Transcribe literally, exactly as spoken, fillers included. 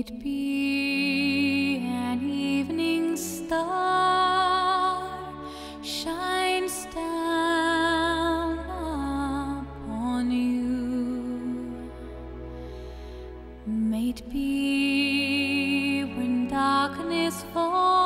it be an evening star shines down upon you. May it be when darkness falls.